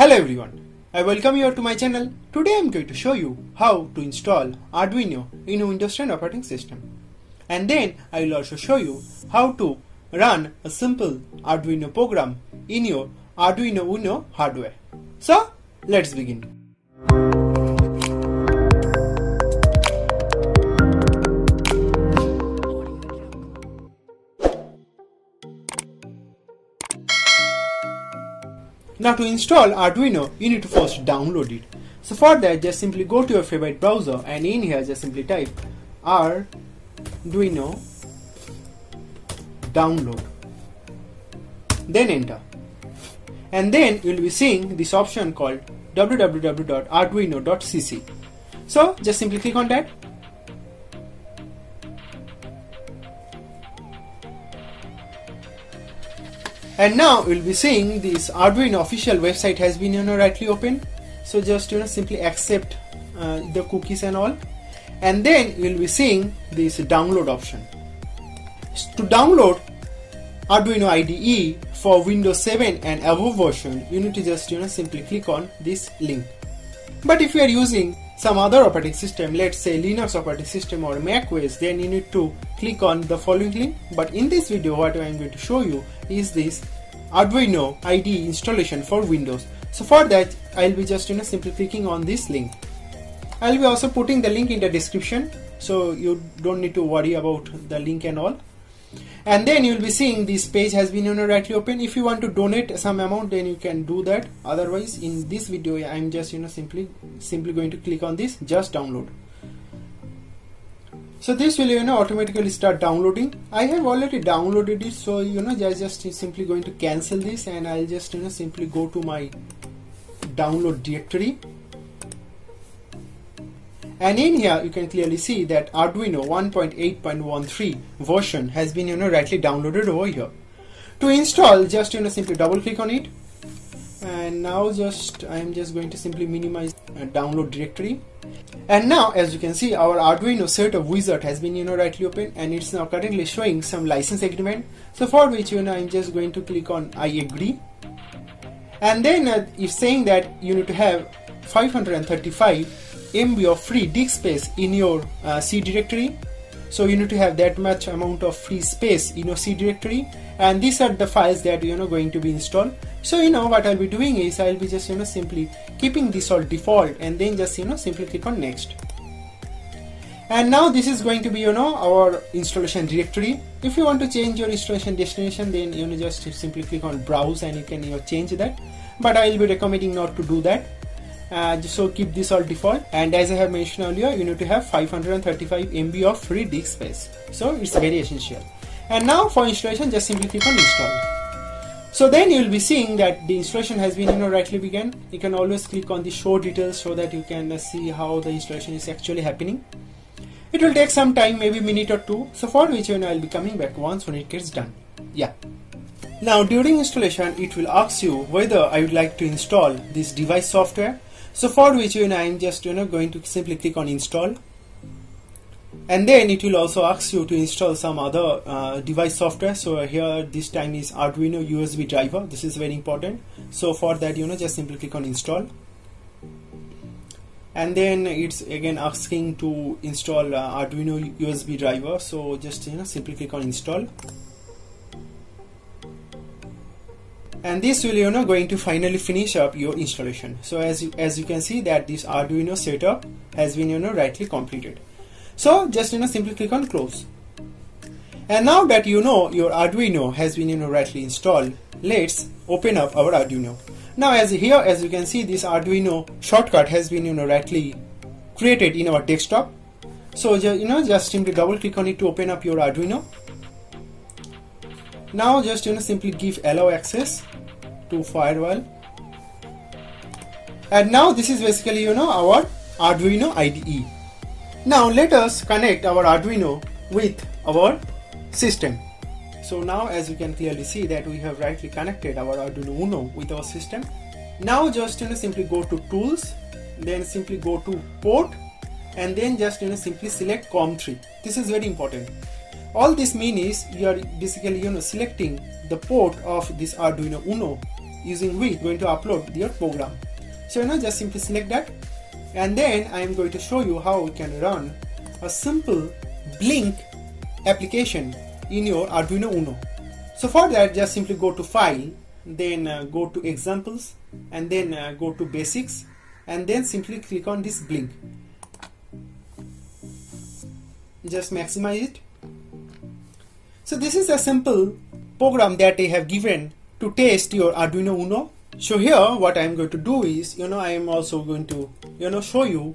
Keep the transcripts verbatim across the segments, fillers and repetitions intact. Hello everyone, I welcome you to my channel. Today I am going to show you how to install Arduino in Windows ten operating system. And then I will also show you how to run a simple Arduino program in your Arduino Uno hardware. So let's begin. Now to install Arduino, you need to first download it. So for that, just simply go to your favorite browser and in here just simply type Arduino download. Then enter. And then you will be seeing this option called w w w dot arduino dot c c. So just simply click on that. And now you will be seeing this Arduino official website has been you know rightly open. So just you know simply accept uh, the cookies and all. And then you will be seeing this download option. To download Arduino I D E for Windows seven and above version, you need to just you know simply click on this link. But if you are using some other operating system, let's say Linux operating system or macOS, then you need to click on the following link. But in this video, what I am going to show you is this Arduino I D E installation for Windows. So for that, I'll be just you know simply clicking on this link. I'll be also putting the link in the description, so you don't need to worry about the link and all. And then you'll be seeing this page has been you know rightly open. If you want to donate some amount, then you can do that. Otherwise, in this video, I'm just you know simply simply going to click on this just download. So this will you know automatically start downloading. I have already downloaded it, so you know just just simply going to cancel this, and I'll just you know simply go to my download directory. And in here you can clearly see that Arduino one point eight point one three version has been you know rightly downloaded over here. To install, just you know simply double click on it. And now just I am just going to simply minimize uh, download directory. And now as you can see, our Arduino setup wizard has been you know rightly open, and it's now currently showing some license agreement. So for which you know I'm just going to click on I agree. And then uh, it's saying that you need to have five hundred thirty-five M B of free disk space in your uh, C directory. So you need to have that much amount of free space in your C directory, and these are the files that you know going to be installed. So you know what I'll be doing is I'll be just you know simply keeping this all default, and then just you know simply click on next. And now this is going to be you know our installation directory. If you want to change your installation destination, then you know just simply click on browse and you can you know change that. But I will be recommending not to do that. Uh, so keep this all default, and as I have mentioned earlier, you need to have five hundred thirty-five M B of free disk space, so it's very essential. And now for installation, just simply click on install. So then you will be seeing that the installation has been you know rightly begun. You can always click on the show details so that you can uh, see how the installation is actually happening. It will take some time, maybe a minute or two, so for which you know I'll be coming back once when it gets done. Yeah. Now during installation, it will ask you whether I would like to install this device software. So for which you know I'm just you know going to simply click on install, and then it will also ask you to install some other uh, device software. So here this time is Arduino U S B driver. This is very important. So for that you know just simply click on install, and then it's again asking to install uh, Arduino U S B driver. So just you know simply click on install. And this will you know going to finally finish up your installation. So as you, as you can see that this Arduino setup has been you know rightly completed. So just you know simply click on close. And now that you know your Arduino has been you know rightly installed, let's open up our Arduino. Now as here as you can see, this Arduino shortcut has been you know rightly created in our desktop. So you know just simply double click on it to open up your Arduino. Now just you know simply give allow access to firewall, and now this is basically you know our Arduino I D E. Now let us connect our Arduino with our system. So now as you can clearly see that we have rightly connected our Arduino Uno with our system. Now just you know simply go to tools, then simply go to port, and then just you know simply select COM three. This is very important. All this means is you are basically you know selecting the port of this Arduino Uno using which I'm going to upload your program. So you know, just simply select that, and then I am going to show you how we can run a simple blink application in your Arduino Uno. So for that, just simply go to File, then uh, go to Examples, and then uh, go to Basics, and then simply click on this blink. Just maximize it. So this is a simple program that I have given to test your Arduino Uno. So here what I am going to do is, you know, I am also going to, you know, show you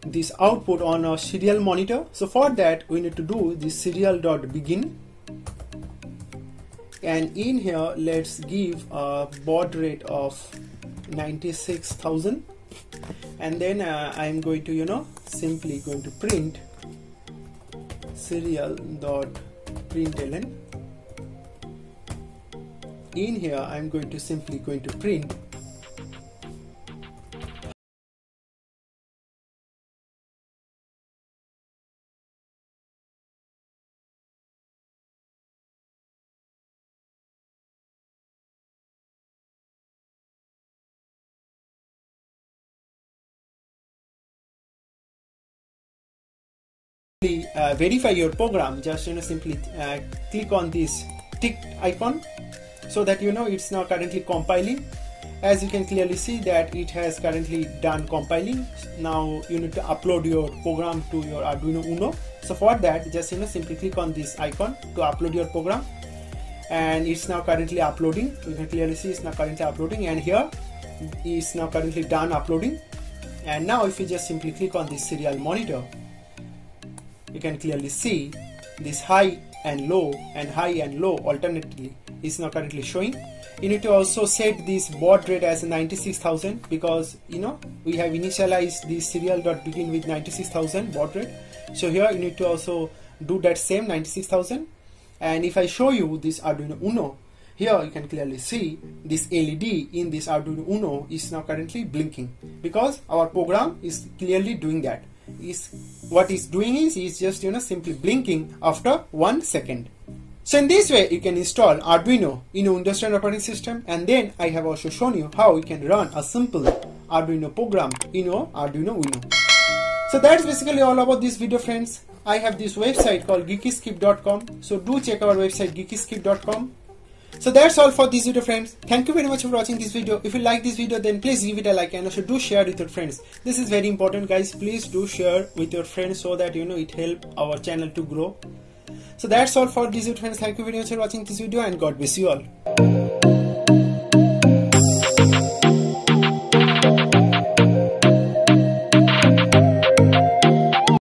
this output on a serial monitor. So for that we need to do this serial.begin, and in here let's give a baud rate of ninety-six thousand, and then uh, I am going to, you know, simply going to print serial.println. In here I am going to simply going to print Uh, verify your program. Just, you know, simply uh, click on this tick icon so that you know it's now currently compiling. As you can clearly see that it has currently done compiling. Now you need to upload your program to your Arduino Uno. So for that, just, you know, simply click on this icon to upload your program, and it's now currently uploading. You can clearly see it's now currently uploading, and here it's now currently done uploading. And now if you just simply click on this serial monitor, you can clearly see this high and low and high and low alternately is now currently showing. You need to also set this baud rate as ninety-six thousand, because you know we have initialized the serial.begin with ninety-six thousand baud rate. So here you need to also do that same ninety-six thousand. And if I show you this Arduino Uno, here you can clearly see this L E D in this Arduino Uno is now currently blinking, because our program is clearly doing that. Is what it's doing is is just, you know, simply blinking after one second. So in this way you can install Arduino in a Windows ten operating system, and then I have also shown you how you can run a simple Arduino program in your Arduino Uno. So that's basically all about this video, friends. I have this website called Geeky Script dot com, so do check our website Geeky Script dot com. So that's all for this video, friends. Thank you very much for watching this video. If you like this video, then please give it a like, and also do share with your friends. This is very important, guys. Please do share with your friends so that you know it helps our channel to grow. So that's all for this video, friends. Thank you very much for watching this video, and God bless you all.